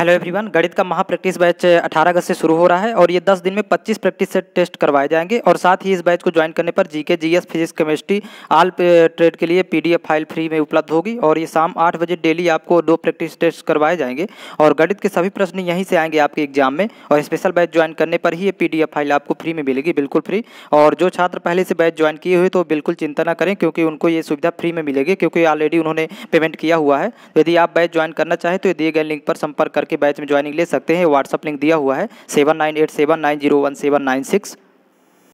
Hello everyone, गणित का महा प्रैक्टिस बैच 18 अगस्त से शुरू हो रहा है और ये 10 दिन में 25 प्रैक्टिस सेट टेस्ट करवाए जाएंगे। और साथ ही इस बैच को ज्वाइन करने पर GK, GS, physics, chemistry all trade के लिए पीडीएफ फाइल फ्री में उपलब्ध होगी। और ये शाम 8 बजे डेली आपको 2 प्रैक्टिस टेस्ट करवाए जाएंगे और गणित के सभी प्रश्न यहीं से आएंगे आपके एग्जाम में। और स्पेशल बैच ज्वाइन करने पर ही ये पीडीएफ फाइल आपको फ्री में मिलेगी, बिल्कुल फ्री। और जो छात्र पहले से बैच ज्वाइन किए हुए तो बिल्कुल चिंता ना करें, क्योंकि उनको ये सुविधा फ्री में मिलेगी, क्योंकि ऑलरेडी उन्होंने पेमेंट किया हुआ है। यदि आप बैच ज्वाइन करना चाहें तो दिए गए लिंक पर संपर्क करके बैच में ज्वाइनिंग ले सकते हैं। व्हाट्सएप लिंक दिया हुआ है 7987901796।